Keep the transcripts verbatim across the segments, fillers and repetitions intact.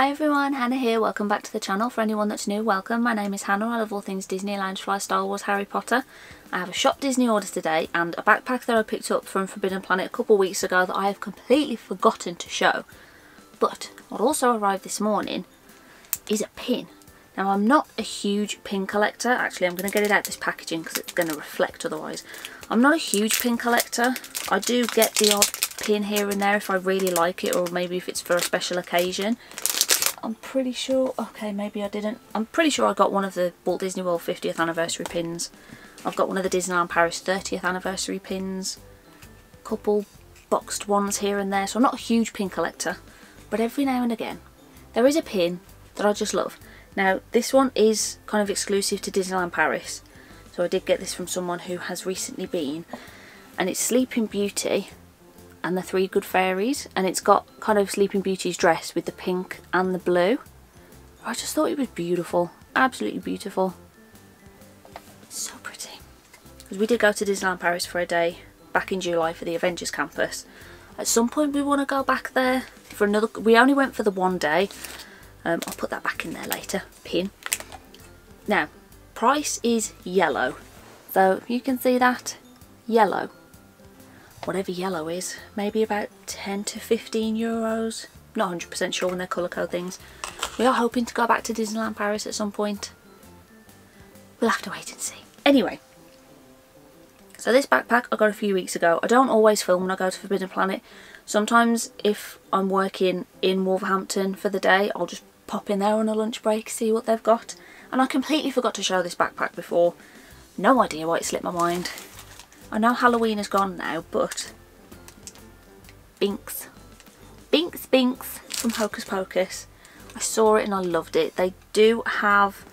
Hi everyone, Hannah here, welcome back to the channel. For anyone that's new, welcome. My name is Hannah, I love all things Disney, Loungefly, Star Wars, Harry Potter. I have a Shop Disney order today and a backpack that I picked up from Forbidden Planet a couple of weeks ago that I have completely forgotten to show. But what also arrived this morning is a pin. Now I'm not a huge pin collector, actually I'm going to get it out of this packaging because it's going to reflect otherwise. I'm not a huge pin collector, I do get the odd pin here and there if I really like it or maybe if it's for a special occasion. I'm pretty sure, okay maybe I didn't, I'm pretty sure I got one of the Walt Disney World fiftieth anniversary pins, I've got one of the Disneyland Paris thirtieth anniversary pins, a couple boxed ones here and there, so I'm not a huge pin collector, but every now and again there is a pin that I just love. Now this one is kind of exclusive to Disneyland Paris, so I did get this from someone who has recently been, and it's Sleeping Beauty and the Three Good Fairies, and it's got kind of Sleeping Beauty's dress with the pink and the blue. I just thought it was beautiful, absolutely beautiful, so pretty. Because we did go to Disneyland Paris for a day back in July for the Avengers Campus. At some point we want to go back there for another, we only went for the one day, um, I'll put that back in there later, pin. Now price is yellow, so you can see that, yellow. Whatever yellow is, maybe about ten to fifteen euros. Not one hundred percent sure when they colour code things. We are hoping to go back to Disneyland Paris at some point. We'll have to wait and see. Anyway, so this backpack I got a few weeks ago. I don't always film when I go to Forbidden Planet. Sometimes if I'm working in Wolverhampton for the day, I'll just pop in there on a lunch break, see what they've got. And I completely forgot to show this backpack before. No idea why it slipped my mind. I know Halloween is gone now, but Binx, Binx Binx from Hocus Pocus. I saw it and I loved it. They do have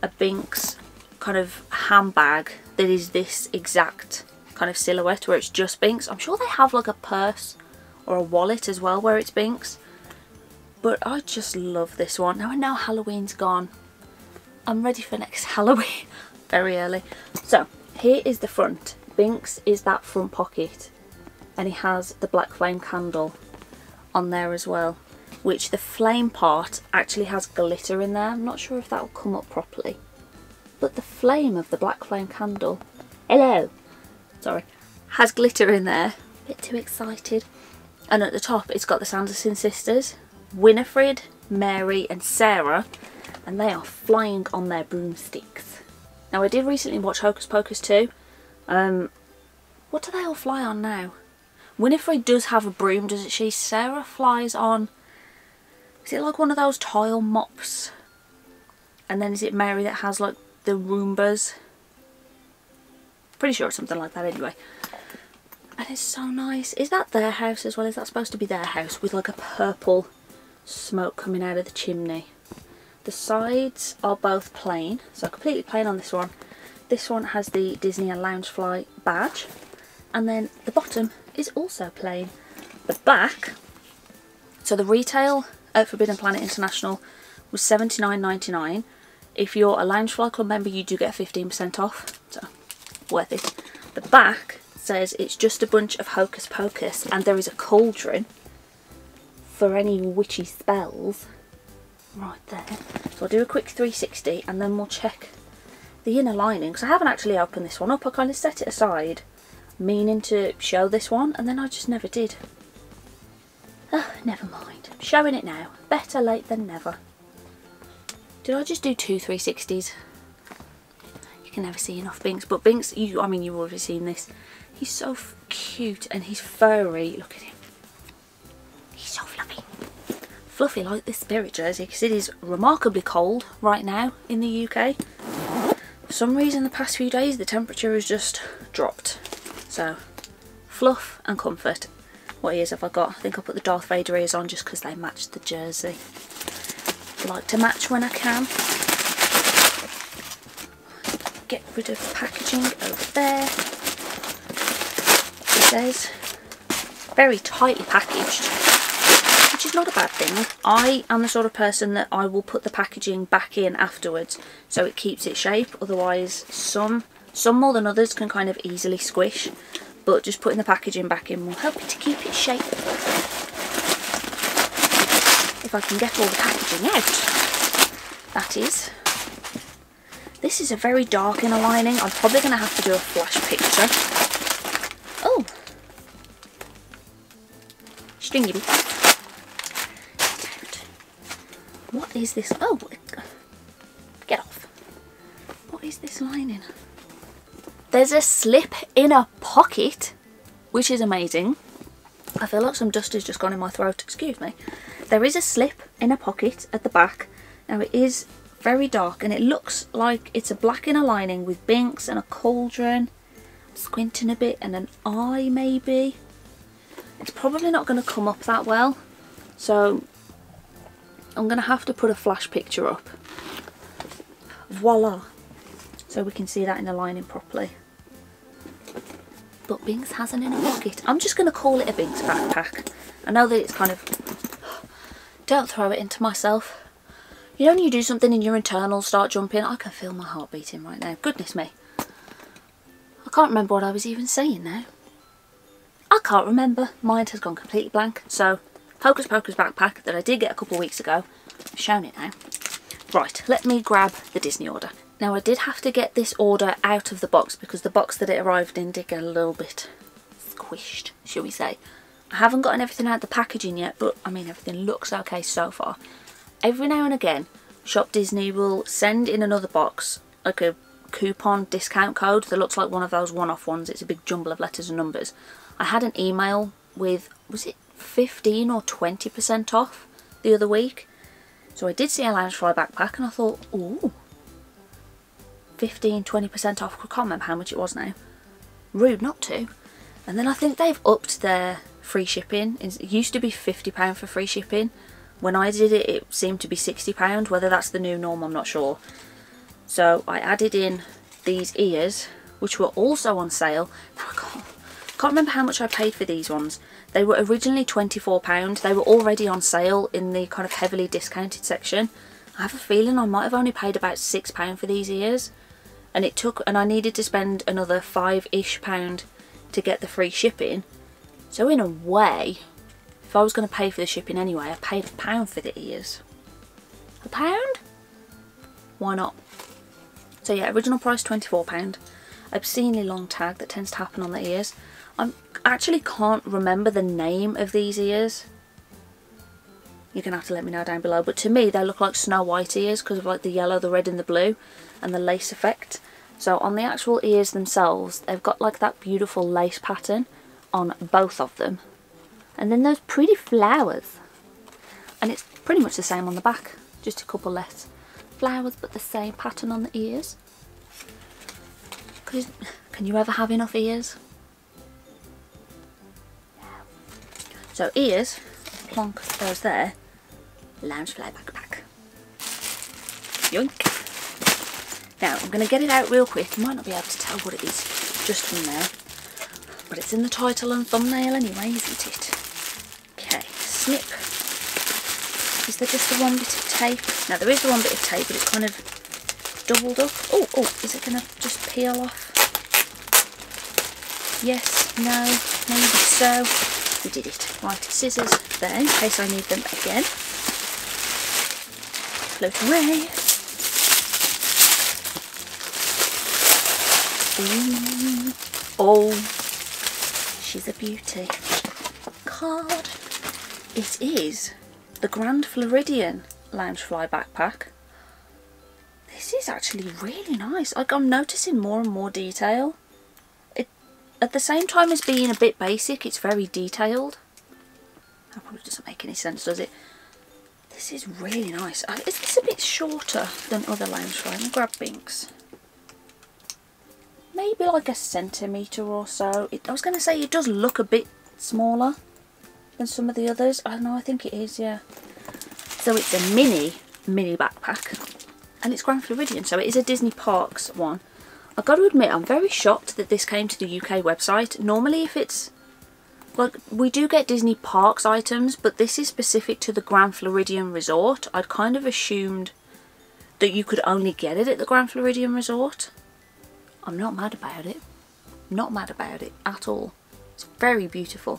a Binx kind of handbag that is this exact kind of silhouette where it's just Binx. I'm sure they have like a purse or a wallet as well where it's Binx. But I just love this one. Now I know Halloween's gone. I'm ready for next Halloween, very early. So here is the front. Binx is that front pocket, and he has the black flame candle on there as well, which the flame part actually has glitter in there. I'm not sure if that will come up properly, but the flame of the black flame candle, hello, sorry, has glitter in there. A bit too excited. And at the top it's got the Sanderson sisters, Winifred, Mary and Sarah, and they are flying on their broomsticks. Now I did recently watch Hocus Pocus two. Um, what do they all fly on now? Winifred does have a broom, doesn't she? Sarah flies on, is it like one of those tile mops? And then is it Mary that has like the Roombas? Pretty sure it's something like that anyway. And it's so nice. Is that their house as well? Is that supposed to be their house with like a purple smoke coming out of the chimney? The sides are both plain, so completely plain on this one. This one has the Disney and Loungefly badge, and then the bottom is also plain. The back, so the retail at Forbidden Planet International was seventy-nine ninety-nine. If you're a Loungefly Club member you do get fifteen percent off, so worth it. The back says it's just a bunch of Hocus Pocus and there is a cauldron for any witchy spells right there. So I'll do a quick three sixty and then we'll check the inner lining, because I haven't actually opened this one up. I kind of set it aside meaning to show this one and then I just never did. Oh, never mind, I'm showing it now, better late than never. Did I just do two three sixties? You can never see enough Binx. But Binx, you, I mean you've already seen this, he's so cute and he's furry, look at him, he's so fluffy, fluffy like this spirit jersey, because it is remarkably cold right now in the U K. For some reason the past few days the temperature has just dropped, so fluff and comfort. What ears have I got? I think I put the Darth Vader ears on just because they match the jersey. I like to match when I can. Get rid of the packaging over there. It says very tightly packaged, which which is not a bad thing. I am the sort of person that I will put the packaging back in afterwards so it keeps its shape. Otherwise, some some more than others can kind of easily squish, but just putting the packaging back in will help it to keep its shape. If I can get all the packaging out, that is. This is a very dark inner lining. I'm probably going to have to do a flash picture. Oh! Stringy bit. What is this? Oh! Get off. What is this lining? There's a slip inner pocket, which is amazing. I feel like some dust has just gone in my throat. Excuse me. There is a slip inner pocket at the back. Now it is very dark and it looks like it's a black inner lining with Binx and a cauldron, squinting a bit, and an eye maybe. It's probably not going to come up that well, so I'm going to have to put a flash picture up. Voila, so we can see that inner lining properly. But Binx has an inner pocket. I'm just going to call it a Binx backpack. I know that it's kind of, don't throw it into myself. You know when you do something and your internals start jumping? I can feel my heart beating right now. Goodness me. I can't remember what I was even saying now. I can't remember. Mind has gone completely blank. So, Hocus Pocus backpack that I did get a couple of weeks ago. I've shown it now. Right, let me grab the Disney order. Now I did have to get this order out of the box because the box that it arrived in did get a little bit squished, shall we say. I haven't gotten everything out of the packaging yet, but I mean everything looks okay so far. Every now and again, Shop Disney will send in another box, like a coupon discount code that looks like one of those one-off ones. It's a big jumble of letters and numbers. I had an email with, was it fifteen or twenty percent off the other week? So I did see a Loungefly backpack and I thought, ooh, fifteen, twenty percent off. I can't remember how much it was now. Rude not to. And then I think they've upped their free shipping. It used to be fifty pounds for free shipping. When I did it, it seemed to be sixty pounds, whether that's the new norm, I'm not sure. So I added in these ears, which were also on sale. I can't, can't remember how much I paid for these ones. They were originally twenty-four pounds. They were already on sale in the kind of heavily discounted section. I have a feeling I might have only paid about six pounds for these ears. And it took, and I needed to spend another five-ish pound to get the free shipping. So in a way, if I was going to pay for the shipping anyway, I paid a pound for the ears. A pound? Why not? So yeah, original price twenty-four pounds. Obscenely long tag that tends to happen on the ears. I actually can't remember the name of these ears. You're going to have to let me know down below. But to me, they look like Snow White ears because of like the yellow, the red and the blue and the lace effect. So on the actual ears themselves, they've got like that beautiful lace pattern on both of them. And then those pretty flowers. And it's pretty much the same on the back. Just a couple less flowers, but the same pattern on the ears. Cause, can you ever have enough ears? No. So ears, plonk those there. Loungefly backpack. Yoink. Now, I'm going to get it out real quick. You might not be able to tell what it is just from there. But it's in the title and thumbnail anyway, isn't it? Snip. Is there just the one bit of tape? Now there is the one bit of tape, but it's kind of doubled up. Oh, oh, is it going to just peel off? Yes, no, maybe so. We did it. Right, scissors there in case I need them again. Float away. Ooh. Oh, she's a beauty. Card. It is the Grand Floridian Loungefly backpack. This is actually really nice. Like, I'm noticing more and more detail. It, at the same time as being a bit basic, it's very detailed. That probably doesn't make any sense, does it? This is really nice. Is this a bit shorter than other Loungefly? Let me grab Binx. Maybe like a centimetre or so. It, I was going to say it does look a bit smaller than some of the others. I don't know, I think it is, yeah. So it's a mini, mini backpack. And it's Grand Floridian, so it is a Disney Parks one. I've got to admit, I'm very shocked that this came to the U K website. Normally if it's Like, we do get Disney Parks items, but this is specific to the Grand Floridian Resort. I'd kind of assumed that you could only get it at the Grand Floridian Resort. I'm not mad about it. Not mad about it at all. It's very beautiful.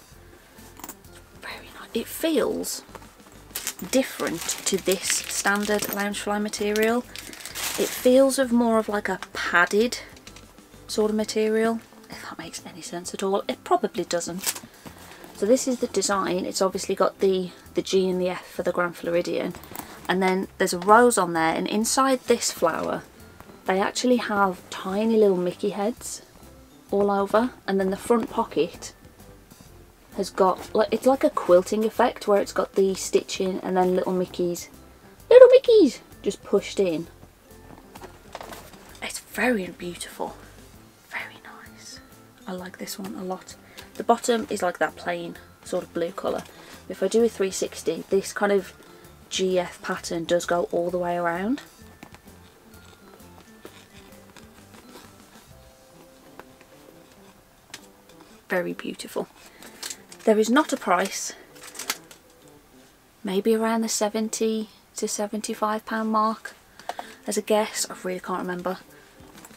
It's very nice. It feels different to this standard Loungefly material. It feels of more of like a padded sort of material, if that makes any sense at all. It probably doesn't. So this is the design. It's obviously got the, the G and the F for the Grand Floridian. And then there's a rose on there, and inside this flower, they actually have tiny little Mickey heads all over. And then the front pocket has got, like, it's like a quilting effect where it's got the stitching and then little Mickeys, little Mickeys just pushed in. It's very beautiful. Very nice. I like this one a lot. The bottom is like that plain sort of blue colour. If I do a three sixty, this kind of G F pattern does go all the way around. Very beautiful. There is not a price. Maybe around the seventy to seventy-five pound mark as a guess. I really can't remember.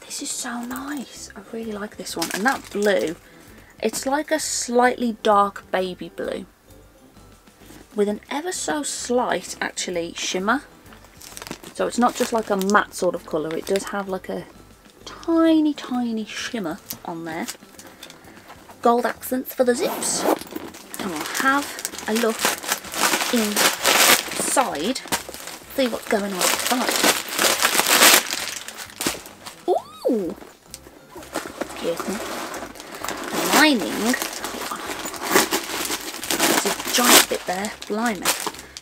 This is so nice. I really like this one. And that blue, it's like a slightly dark baby blue with an ever so slight, actually, shimmer. So it's not just like a matte sort of colour. It does have like a tiny, tiny shimmer on there. Gold accents for the zips. And we'll have a look inside. See what's going on inside. Ooh! Excuse me. The lining. There's a giant bit there. Blimey.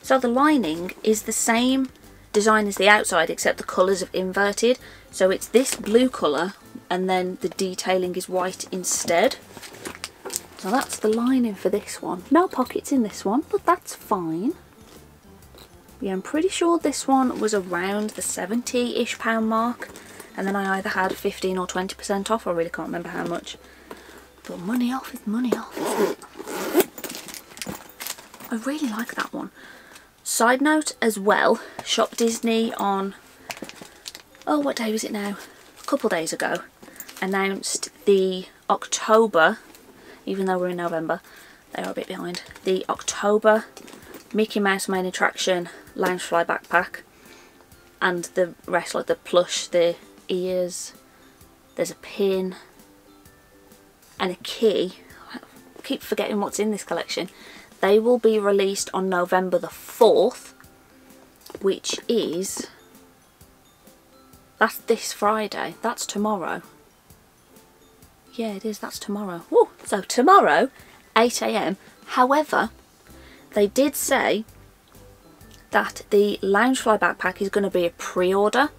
So the lining is the same design as the outside, except the colours have inverted. So it's this blue colour, and then the detailing is white instead. So that's the lining for this one. No pockets in this one, but that's fine. Yeah, I'm pretty sure this one was around the seventy-ish pound mark. And then I either had fifteen or twenty percent off. I really can't remember how much. But money off is money off, isn't it? I really like that one. Side note as well, Shop Disney on... Oh, what day was it now? A couple days ago. Announced the October... Even though we're in November, they are a bit behind. The October Mickey Mouse main attraction Loungefly backpack, and the rest, like the plush, the ears, there's a pin and a key. I keep forgetting what's in this collection. They will be released on November the fourth, which is, that's this Friday, that's tomorrow. Yeah, it is, that's tomorrow. Woo. So tomorrow, eight A M However, they did say that the Loungefly backpack is going to be a pre-order.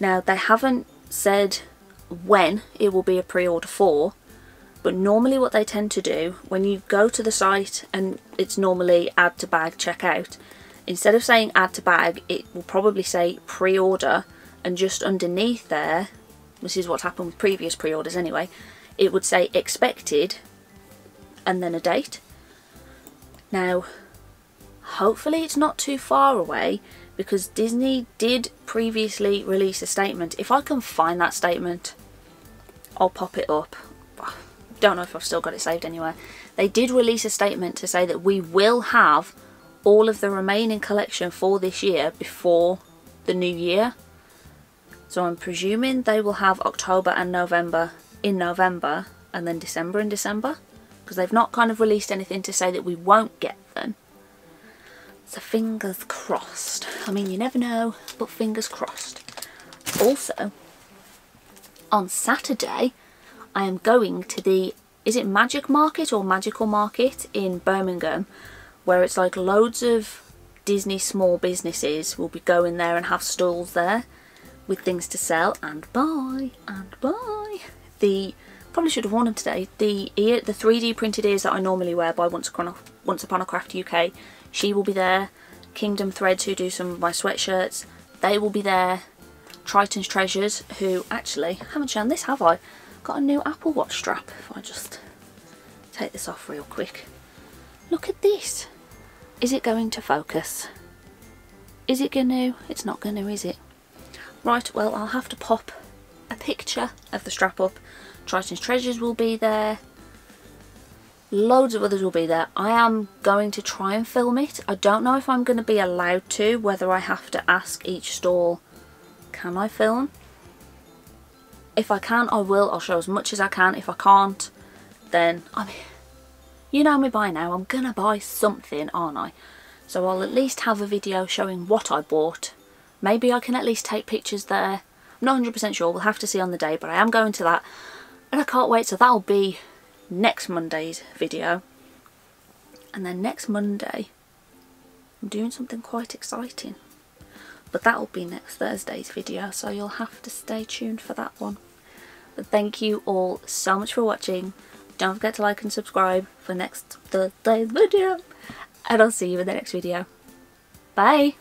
Now, they haven't said when it will be a pre-order for, but normally what they tend to do, when you go to the site and it's normally add to bag, check out, instead of saying add to bag, it will probably say pre-order, and just underneath there, this is what's happened with previous pre-orders anyway, it would say expected and then a date. Now, hopefully it's not too far away, because Disney did previously release a statement. If I can find that statement, I'll pop it up. Don't know if I've still got it saved anywhere. They did release a statement to say that we will have all of the remaining collection for this year before the new year. So I'm presuming they will have October and November in November, and then December in December, because they've not kind of released anything to say that we won't get them. So fingers crossed. I mean, you never know, but fingers crossed. Also, on Saturday, I am going to the, is it Magic Market or Magical Market in Birmingham, where it's like loads of Disney small businesses will be going there and have stalls there with things to sell and buy and buy. The, probably should have worn them today, the ear, the three D printed ears that I normally wear by Once Upon a, Once Upon a Craft U K, she will be there. Kingdom Threads, who do some of my sweatshirts, they will be there. Triton's Treasures, who actually, haven't shown this, have I? Got a new Apple Watch strap, if I just take this off real quick. Look at this. Is it going to focus? Is it going to? It's not going to, is it? Right, well, I'll have to pop a picture of the strap up. Triton's Treasures will be there. Loads of others will be there. I am going to try and film it. I don't know if I'm going to be allowed to, whether I have to ask each stall, can I film? If I can, I will. I'll show as much as I can. If I can't, then, I mean, you know me by now, I'm going to buy something, aren't I? So I'll at least have a video showing what I bought. Maybe I can at least take pictures there. I'm not one hundred percent sure. We'll have to see on the day, but I am going to that. And I can't wait. So that'll be next Monday's video. And then next Monday, I'm doing something quite exciting. But that'll be next Thursday's video. So you'll have to stay tuned for that one. But thank you all so much for watching. Don't forget to like and subscribe for next Thursday's video. And I'll see you in the next video. Bye.